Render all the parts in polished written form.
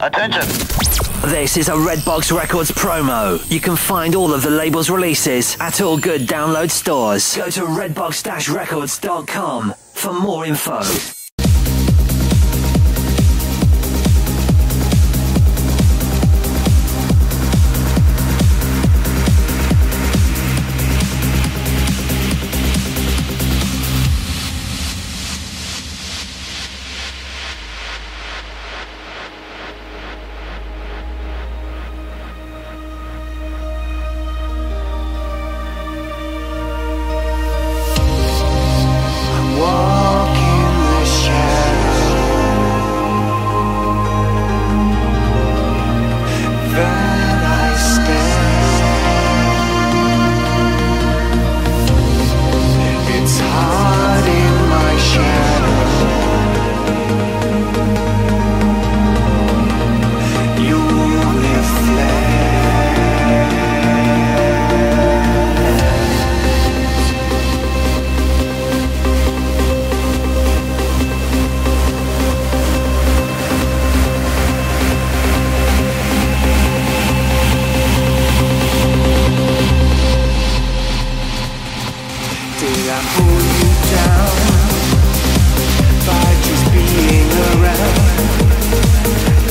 Attention! This is a Redbox Records promo. You can find all of the label's releases at all good download stores. Go to redbox-records.com for more info. Did I hold you down by just being around?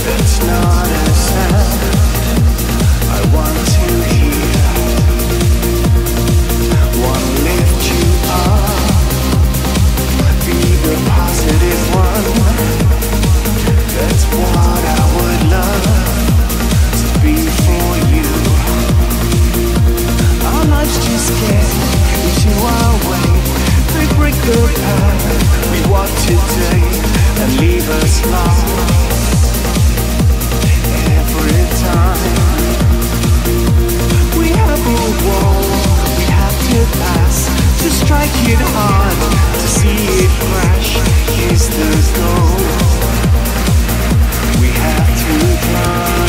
That's not a sound I want to hear. Wanna lift you up, be the positive one. That's what I would love to be for you. Our life's just getting into our way. We break the path we walk today and leave us lost every time. We have a wall we have to pass, to strike it hard, to see it crash is the goal we have to climb.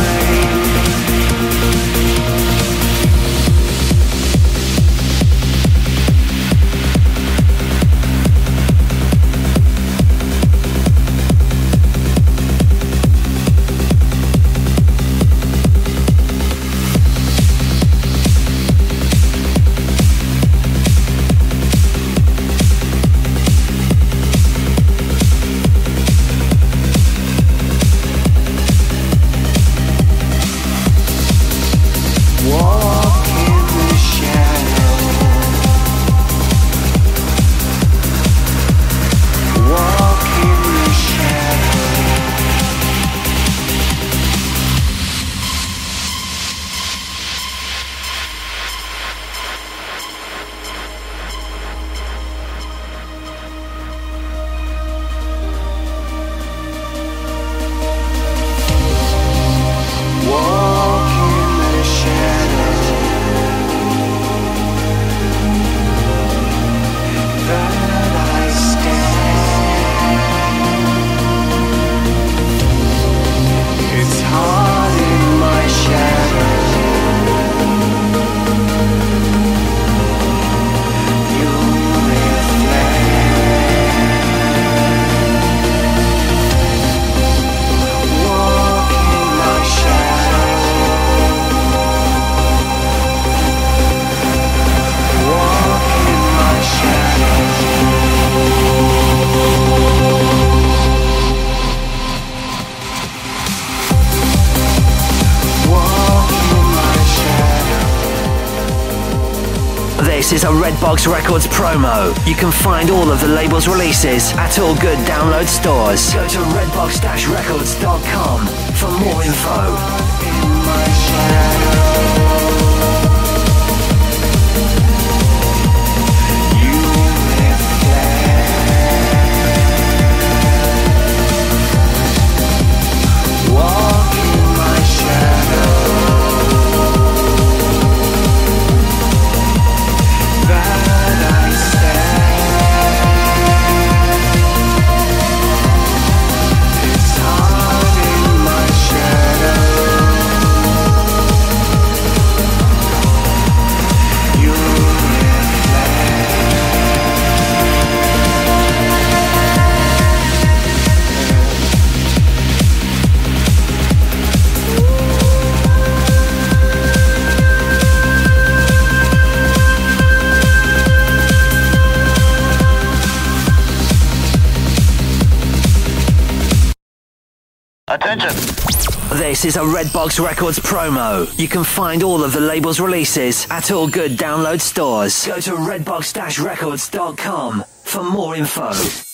This is a Redbox Records promo. You can find all of the label's releases at all good download stores. Go to redbox-records.com for more info. Attention! This is a Redbox Records promo. You can find all of the label's releases at all good download stores. Go to redbox-records.com for more info.